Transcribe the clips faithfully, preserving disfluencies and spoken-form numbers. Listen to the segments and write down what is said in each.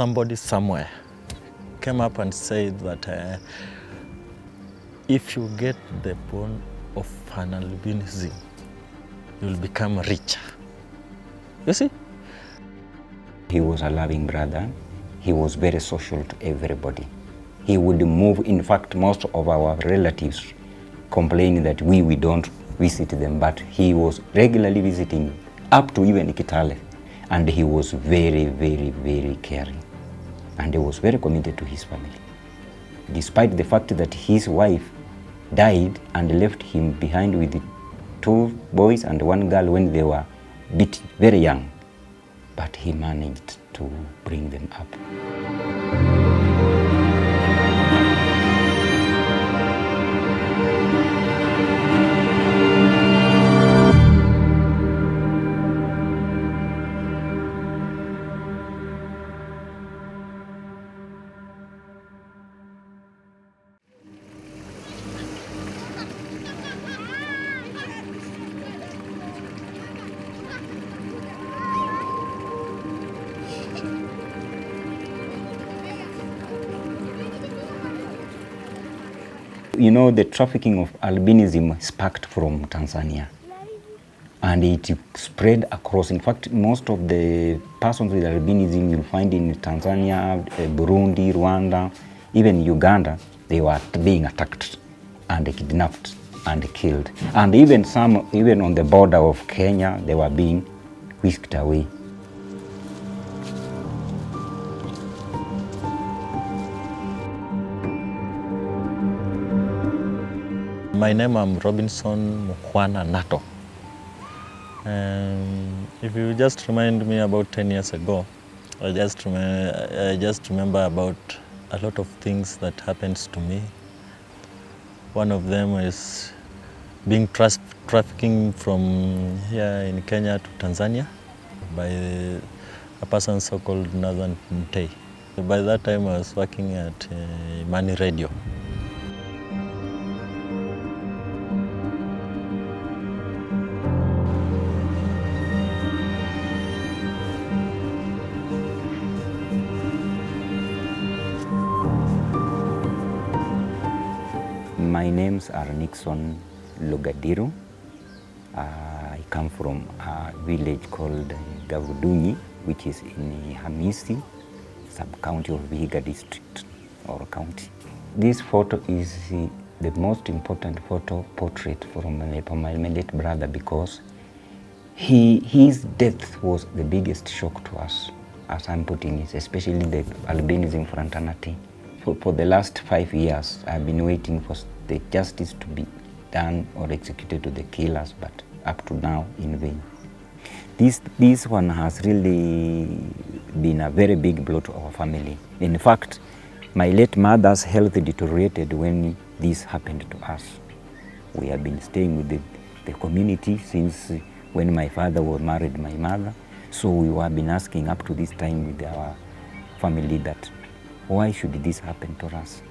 somebody somewhere came up and said that uh, if you get the bone of an albinism, you'll become richer. You see? He was a loving brother. He was very social to everybody. He would move, in fact, most of our relatives complaining that we, we don't visit them, but he was regularly visiting up to even Kitale. And he was very, very, very caring. And he was very committed to his family. Despite the fact that his wife died and left him behind with the two boys and one girl when they were bit very young, but he managed to bring them up. You know, the trafficking of albinism sparked from Tanzania, and it spread across. In fact, most of the persons with albinism you'll find in Tanzania, Burundi, Rwanda, even Uganda, they were being attacked and kidnapped and killed. And even some, even on the border of Kenya, they were being whisked away. My name is Robinson Mukwana Nato. Um, if you just remind me about ten years ago, I just, I just remember about a lot of things that happens to me. One of them is being tra trafficking from here in Kenya to Tanzania by a person so-called Nathan Ntay. By that time I was working at uh, Money Radio. My names are Nixon Lugadiru. Uh, I come from a village called Gavuduni, which is in Hamisi, sub-county of Vihiga district or county. This photo is the most important photo portrait from my late brother, because he, his death was the biggest shock to us, as I'm putting it, especially the albinism fraternity. For, for the last five years, I've been waiting for the justice to be done or executed to the killers, but up to now, in vain. This, this one has really been a very big blow to our family. In fact, my late mother's health deteriorated when this happened to us. We have been staying with the, the community since when my father was married my mother, so we have been asking up to this time with our family that why should this happen to us?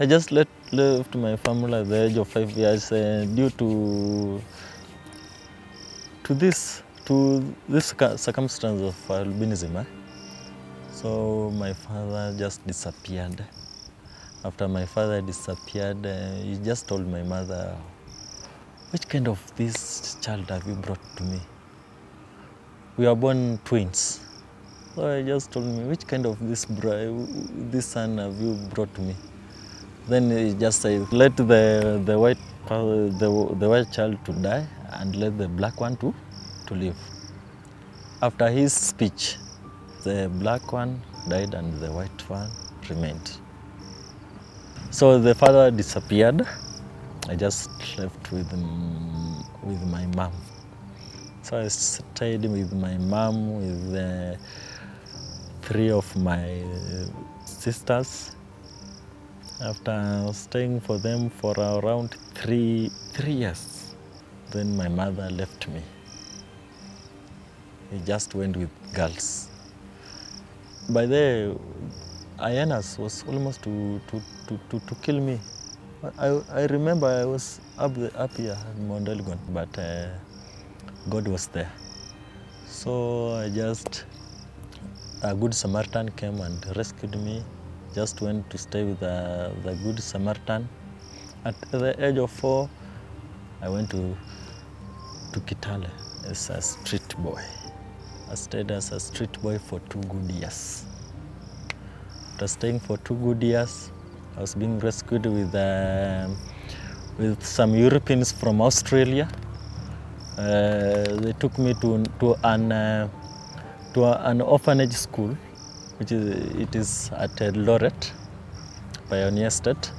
I just let, left my family at the age of five years uh, due to to this to this circumstance of albinism. Eh? So my father just disappeared. After my father disappeared, uh, he just told my mother, "Which kind of this child have you brought to me? We are born twins." So I just told me, "Which kind of this this son have you brought to me?" Then he just said, "Let the the white the the white child to die and let the black one to to live." After his speech, the black one died and the white one remained. So the father disappeared. I just left with with my mom. So I stayed with my mom with uh, three of my sisters. After staying for them for around three, three years, then my mother left me. I just went with girls. By then, hyenas was almost to, to, to, to, to kill me. I, I remember I was up, the, up here in Mondelegon, but uh, God was there. So I just, a good Samaritan came and rescued me. Just went to stay with the, the good Samaritan. At the age of four, I went to, to Kitale as a street boy. I stayed as a street boy for two good years. After staying for two good years, I was being rescued with, uh, with some Europeans from Australia. Uh, they took me to, to, an, uh, to a, an orphanage school, which is, it is at uh, Loret Pioneer State.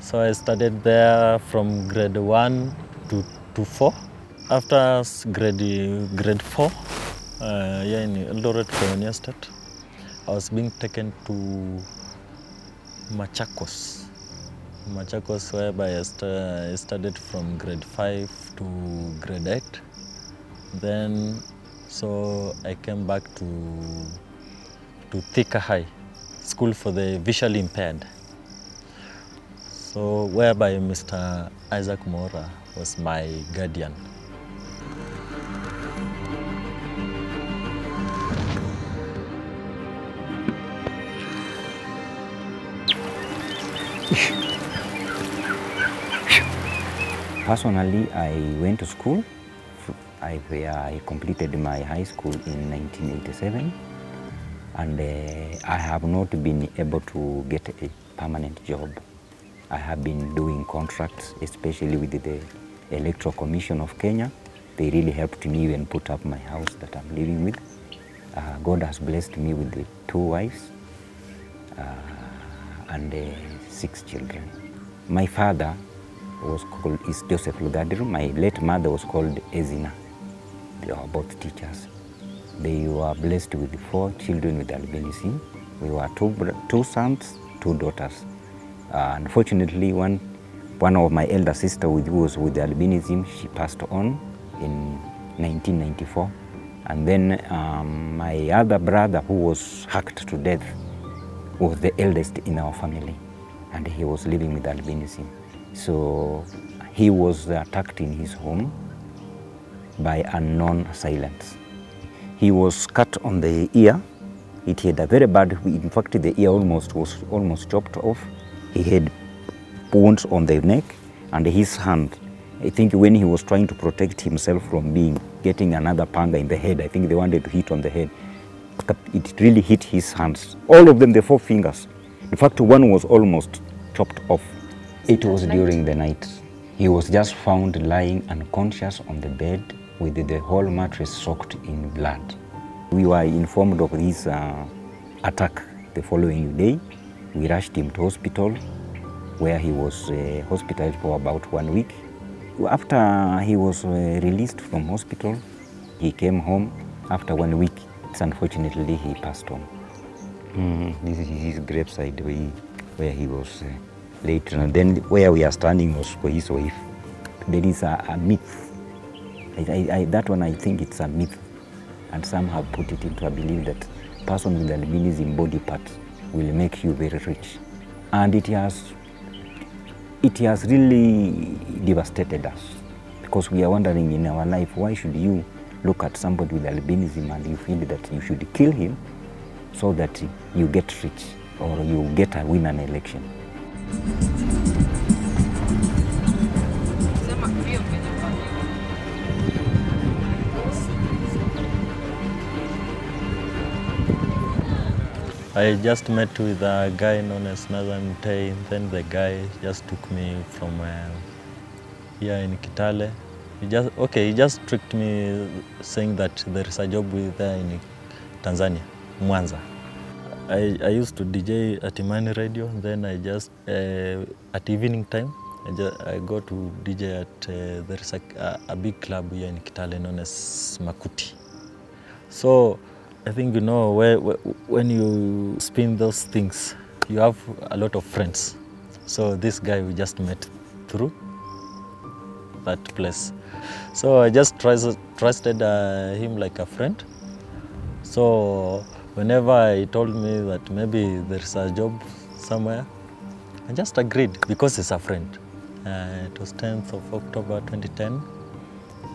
So I studied there from grade one to, to four. After grade, grade four, uh, yeah, in Loret Pioneer State, I was being taken to Machakos, Machakos whereby I, st I studied from grade five to grade eight. Then, so I came back to, to Thika High School for the Visually Impaired. So whereby Mister Isaac Mora was my guardian. Personally, I went to school. I, I completed my high school in nineteen eighty-seven, and uh, I have not been able to get a permanent job. I have been doing contracts, especially with the Electoral Commission of Kenya. They really helped me and put up my house that I'm living with. Uh, God has blessed me with the two wives uh, and uh, six children. My father was called is Joseph Lugadiru. My late mother was called Ezina. They were both teachers. They were blessed with four children with albinism. We were two, two sons, two daughters. Uh, unfortunately, one, one of my elder sister with, was with albinism. She passed on in nineteen ninety-four. And then um, my other brother, who was hacked to death, was the eldest in our family. And he was living with albinism. So he was attacked in his home by unknown assailants. He was cut on the ear. It had a very bad, in fact, the ear almost was almost chopped off. He had wounds on the neck and his hand. I think when he was trying to protect himself from being, getting another panga in the head, I think they wanted to hit on the head. It really hit his hands. All of them, the four fingers. In fact, one was almost chopped off. It was during the night. He was just found lying unconscious on the bed with the whole mattress soaked in blood. We were informed of this uh, attack the following day. We rushed him to hospital where he was uh, hospitalized for about one week. After he was uh, released from hospital, he came home. After one week, unfortunately, he passed on. Mm-hmm. This is his graveside where he was uh, later, and then where we are standing was for his wife. There is a, a myth. I, I, I, that one I think it's a myth, and some have put it into a belief that person with albinism body part will make you very rich, and it has, it has really devastated us because we are wondering in our life why should you look at somebody with albinism and you feel that you should kill him so that you get rich or you get a win an election. I just met with a guy known as Nathan Ntay. Then the guy just took me from uh, here in Kitale. He just okay. He just tricked me, saying that there is a job with uh, in Tanzania, Mwanza. I, I used to D J at Imani Radio, then I just, uh, at evening time, I, just, I go to D J at, uh, there's a, a, a big club here in Kitale known as Makuti. So I think, you know, where, where, when you spin those things, you have a lot of friends. So this guy we just met through that place. So I just trust, trusted uh, him like a friend. So whenever he told me that maybe there's a job somewhere, I just agreed because he's a friend. Uh, it was tenth of October twenty ten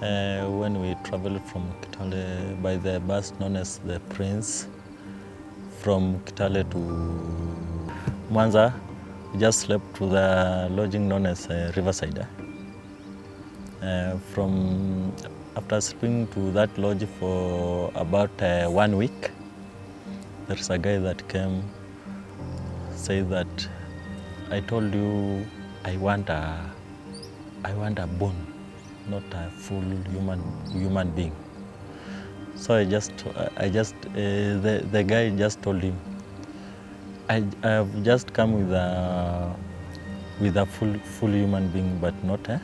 uh, when we traveled from Kitale by the bus known as the Prince. From Kitale to Mwanza, we just slept to the lodging known as uh, Riverside. Uh, from after sleeping to that lodge for about uh, one week, there's a guy that came, said that, I told you I want a, I want a bone, not a full human human being. So I just, I just, uh, the the guy just told him, I I've just come with a, with a full full human being, but not a,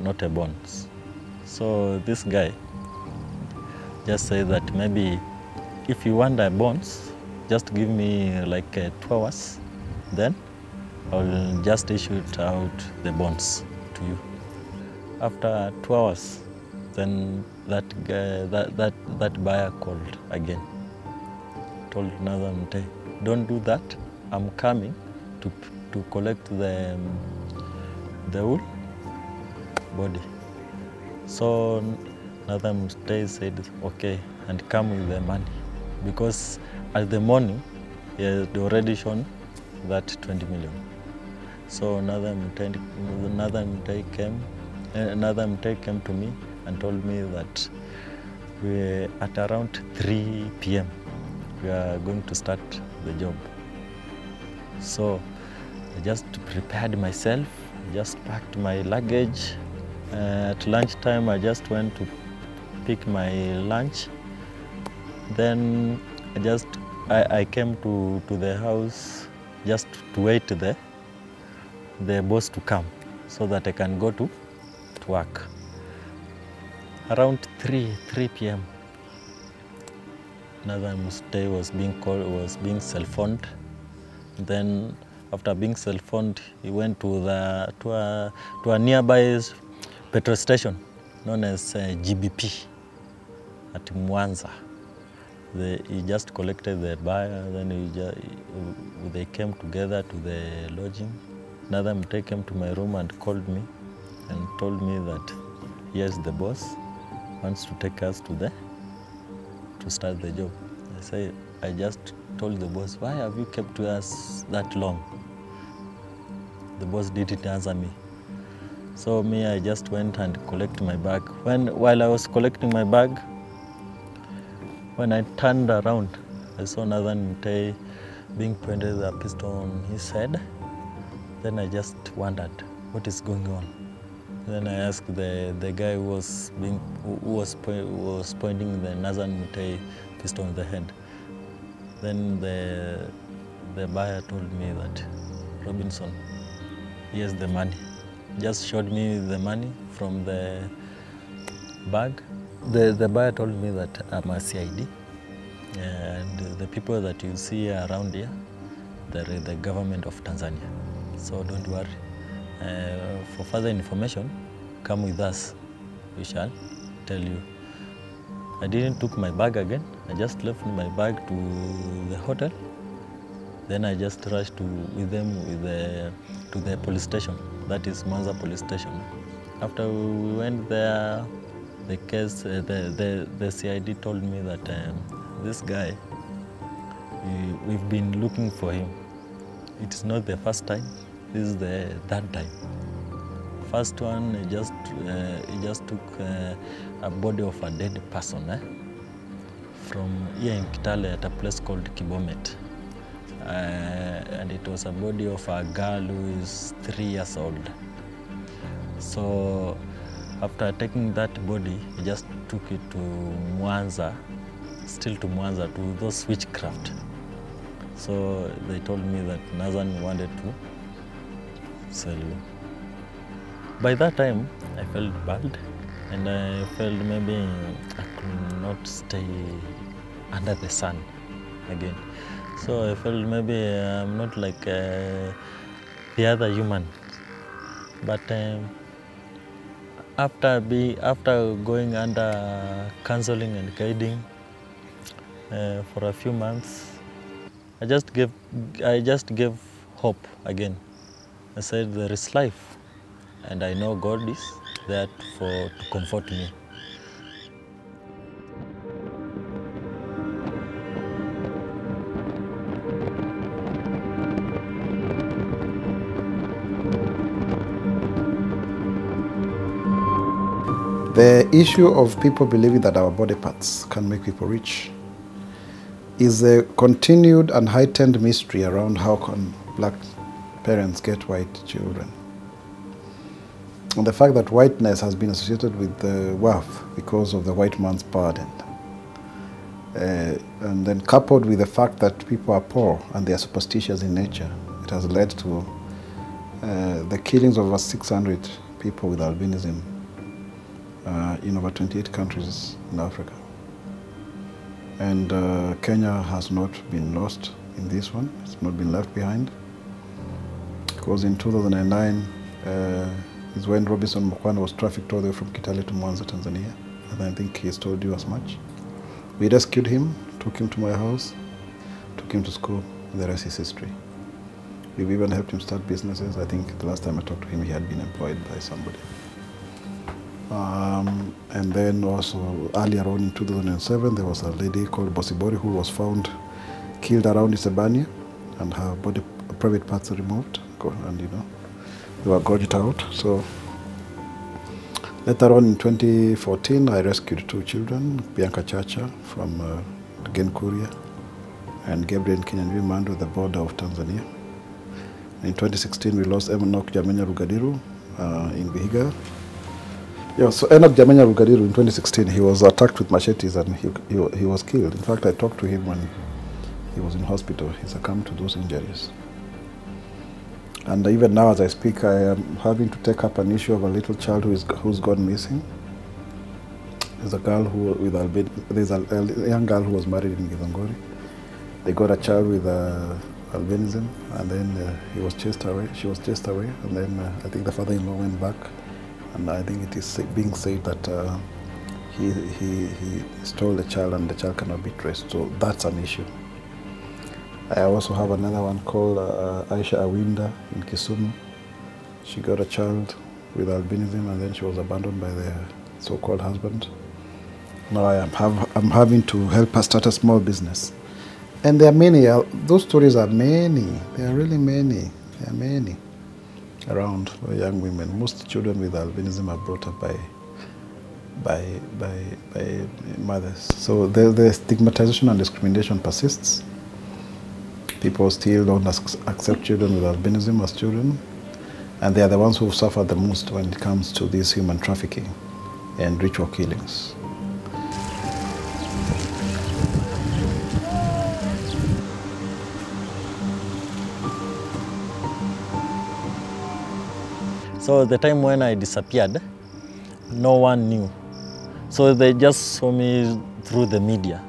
not a bone. So this guy just said that maybe if you want a bone, just give me like uh, two hours, then I'll just issue out the bonds to you. After two hours, then that guy, that that that buyer called again. Told Nathan Ntay, "Don't do that. I'm coming to to collect the the whole body." So Nathan Ntay said, "Okay, and come with the money," because at the morning he had already shown that twenty million. So another Ntay, another Ntay came, another Ntay came to me and told me that we, at around three p m we are going to start the job. So I just prepared myself, just packed my luggage. Uh, at lunchtime, I just went to pick my lunch. Then I just I, I came to to the house just to wait there. The boss to come so that I can go to, to work. Around three p m another Ntay was being called, was being cell phoned. Then after being cell phoned, he went to the to a, to a nearby petrol station known as uh, G B P at Mwanza. They, he just collected the buyer. Then he just, they came together to the lodging. Another Ntay came to my room and called me and told me that, yes, the boss wants to take us to the to start the job. I say, I just told the boss, why have you kept us that long? The boss didn't answer me. So me, I just went and collected my bag. When while I was collecting my bag, when I turned around, I saw another Ntay being pointed a pistol on his head. Then I just wondered what is going on. Then I asked the, the guy who was being who was who was pointing the Nathan Ntay pistol on the head. Then the the buyer told me that Robinson, here's the money. Just showed me the money from the bag. The the buyer told me that I'm a C I D, and the people that you see around here, they're the government of Tanzania. So don't worry. Uh, for further information, come with us. We shall tell you. I didn't took my bag again. I just left my bag to the hotel. Then I just rushed to with them with the, to the police station. That is Mansa police station. After we went there, the case uh, the, the the C I D told me that um, this guy, we, we've been looking for him. It's not the first time. This is the third time. First one, it just uh, it just took uh, a body of a dead person eh? from here in Kitale at a place called Kibomet, uh, and it was a body of a girl who is three years old. So after taking that body, he just took it to Mwanza, still to Mwanza, to those witchcraft. So they told me that Nathan wanted to sell you. By that time, I felt bad, and I felt maybe I could not stay under the sun again. So I felt maybe I'm not like uh, the other human. But um, after be after going under counseling and guiding uh, for a few months, I just gave I just gave hope again. I said, there is life, and I know God is there for, to comfort me. The issue of people believing that our body parts can make people rich is a continued and heightened mystery around how can black parents get white children. And the fact that whiteness has been associated with the wealth because of the white man's burden. Uh, and then coupled with the fact that people are poor and they are superstitious in nature, it has led to uh, the killings of over six hundred people with albinism Uh, in over twenty-eight countries in Africa. And uh, Kenya has not been lost in this one. It's not been left behind. Because in two thousand nine uh, is when Robinson Mukwana was trafficked all the way from Kitale to Mwanza, Tanzania. And I think he's told you as much. We rescued him, took him to my house, took him to school. The rest is history. We've even helped him start businesses. I think the last time I talked to him, he had been employed by somebody. Um, and then also earlier on in two thousand seven, there was a lady called Bosibori who was found killed around Isebania, and her body, private parts removed, and you know, they were gouged out. So later on in twenty fourteen, I rescued two children, Bianca Chacha from uh, Gen Kuria and Gabriel Kenyan women at the border of Tanzania. In twenty sixteen, we lost Emonok Jamenya Rugadiru uh, in Vihiga. Yeah, so Emonok Jamenya Rugadiru in twenty sixteen, he was attacked with machetes and he, he, he was killed. In fact, I talked to him when he was in hospital. He succumbed to those injuries. And even now as I speak, I am having to take up an issue of a little child who is, who's gone missing. There's a girl who, with albinism, there's a, a young girl who was married in Githongori. They got a child with uh, albinism, and then uh, he was chased away, she was chased away, and then uh, I think the father-in-law went back. And I think it is being said that uh, he, he, he stole the child and the child cannot be traced. So that's an issue. I also have another one called uh, Aisha Awinda in Kisumu. She got a child with albinism and then she was abandoned by the so-called husband. Now I am have, I'm having to help her start a small business. And there are many. Uh, those stories are many. They are really many. There are many around young women. Most children with albinism are brought up by by by, by mothers. So the, the stigmatization and discrimination persists. People still don't accept children with albinism as children, and they are the ones who suffer the most when it comes to this human trafficking and ritual killings. So the time when I disappeared, no one knew. So they just saw me through the media,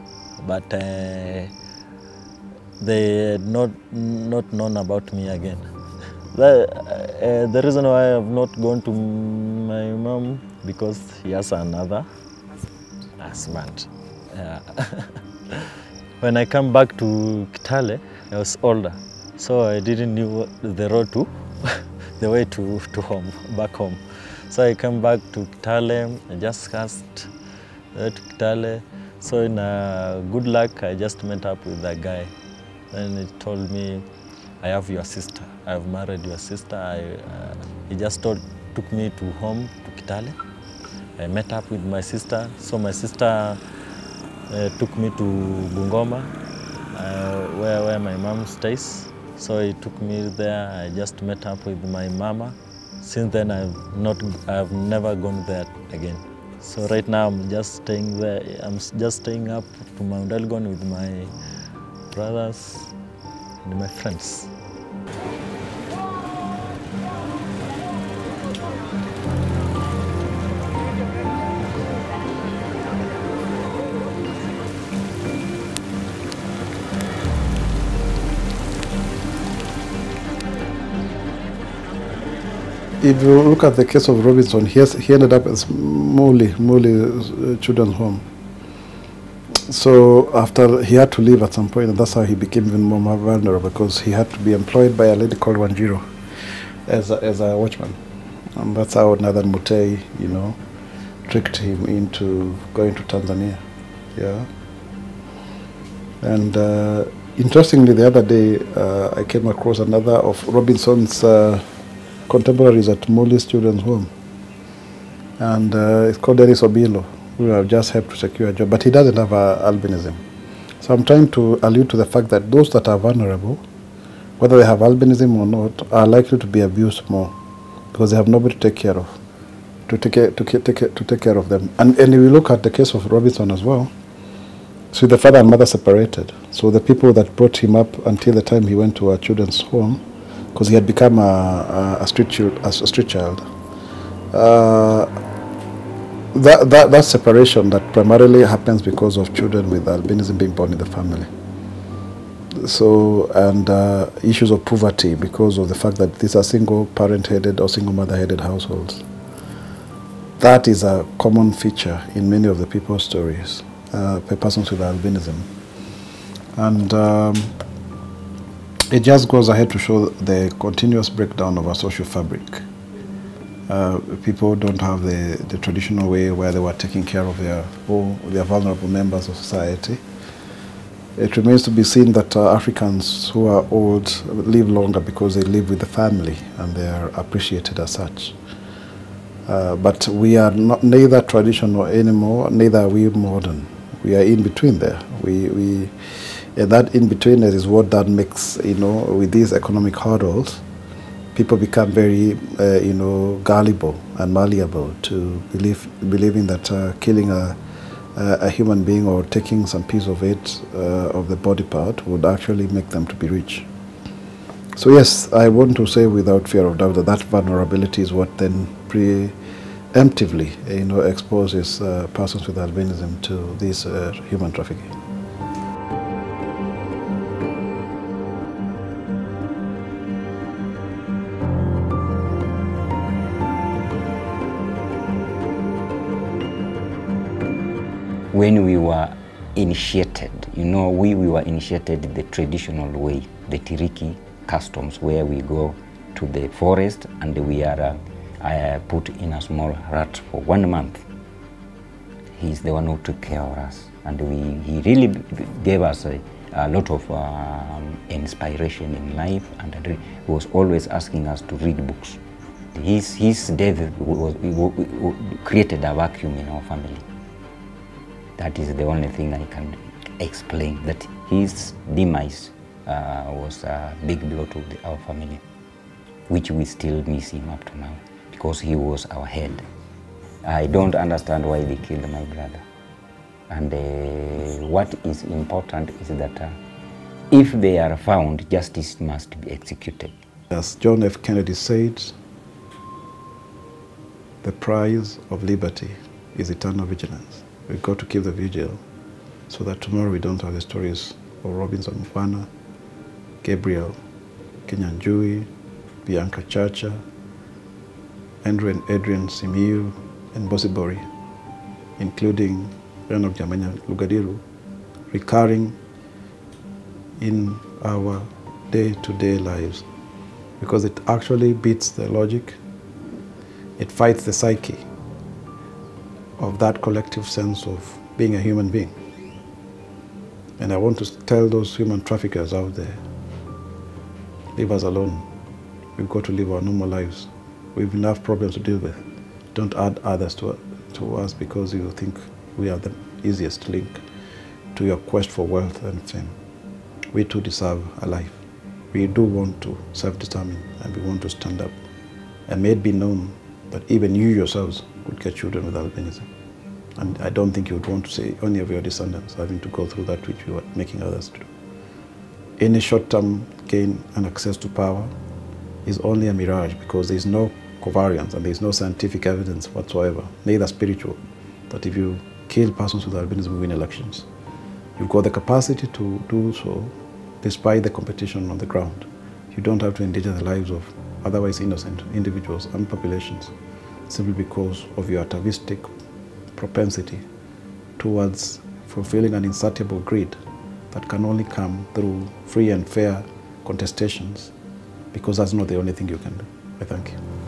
but uh, they had not, not known about me again. The, uh, the reason why I have not gone to my mom, because he has another husband. Yeah. When I come back to Kitale, I was older, so I didn't know the road to the way to, to home, back home. So I came back to Kitale, I just cast to Kitale. So in uh, good luck, I just met up with that guy. And he told me, I have your sister. I've married your sister. I, uh, he just told, took me to home, to Kitale. I met up with my sister. So my sister uh, took me to Bungoma, uh, where, where my mom stays. So he took me there. I just met up with my mama. Since then, I've not, I've never gone there again. So right now, I'm just staying there. I'm just staying up to Mondelegon with my brothers and my friends. If you look at the case of Robinson, he, has, he ended up as Molly, Molly Children's Home. So after he had to leave at some point, and that's how he became even more vulnerable, because he had to be employed by a lady called Wanjiro. as a, as a watchman. And that's how Nathan Ntay, you know, tricked him into going to Tanzania. Yeah. And uh, interestingly, the other day, uh, I came across another of Robinson's uh, contemporaries at Molly's Children's Home. And uh, it's called Dennis Obilo, who I've just helped to secure a job. But he doesn't have uh, albinism. So I'm trying to allude to the fact that those that are vulnerable, whether they have albinism or not, are likely to be abused more because they have nobody to take care of, to take care, to take care, to take care of them. And, and if you look at the case of Robinson as well, so the father and mother separated. So the people that brought him up until the time he went to a children's home, because he had become a, a, a, street, a street child, uh, that, that, that separation that primarily happens because of children with albinism being born in the family. So, and uh, issues of poverty because of the fact that these are single parent-headed or single mother-headed households. That is a common feature in many of the people's stories. Uh, persons with albinism, and um, it just goes ahead to show the continuous breakdown of our social fabric. Uh, people don't have the, the traditional way where they were taking care of their oh, their vulnerable members of society. It remains to be seen that uh, Africans who are old live longer because they live with the family and they are appreciated as such. Uh, but we are not neither traditional anymore, neither are we modern. We are in between there. We, we, and that in between is what that makes, you know, with these economic hurdles, people become very, uh, you know, gullible and malleable to believe, believing that uh, killing a, a, a human being or taking some piece of it, uh, of the body part, would actually make them to be rich. So yes, I want to say without fear of doubt that that vulnerability is what then preemptively, you know, exposes uh, persons with albinism to this uh, human trafficking. When we were initiated, you know, we, we were initiated the traditional way, the Tiriki customs, where we go to the forest and we are uh, uh, put in a small hut for one month. He's the one who took care of us, and we, he really gave us a, a lot of um, inspiration in life, and he was always asking us to read books. His, his death was, created a vacuum in our family. That is the only thing I can explain, that his demise Uh, was a big blow to the, our family, which we still miss him up to now, because he was our head. I don't understand why they killed my brother. And uh, what is important is that uh, if they are found, justice must be executed. As John F. Kennedy said, the prize of liberty is eternal vigilance. We've got to keep the vigil so that tomorrow we don't have the stories of Robinson Mukwana, Gabriel, Kenyanjui, Bianca Chacha, Andrew and Adrian Simiu, and Bosibori, including Emonok Jamenya Rugadiru, recurring in our day-to-day lives, because it actually beats the logic, it fights the psyche of that collective sense of being a human being. And I want to tell those human traffickers out there, leave us alone. We've got to live our normal lives. We've enough problems to deal with. Don't add others to, to us because you think we are the easiest link to your quest for wealth and fame. We too deserve a life. We do want to self-determine and we want to stand up. And may it be known that even you yourselves could get children with albinism. And I don't think you would want to see any of your descendants having to go through that which you are making others do. Any short-term gain and access to power is only a mirage because there is no covariance and there is no scientific evidence whatsoever, neither spiritual, that if you kill persons with albinism, you win elections. You've got the capacity to do so despite the competition on the ground. You don't have to endanger the lives of otherwise innocent individuals and populations simply because of your atavistic propensity towards fulfilling an insatiable greed that can only come through free and fair contestations, because that's not the only thing you can do. I thank you.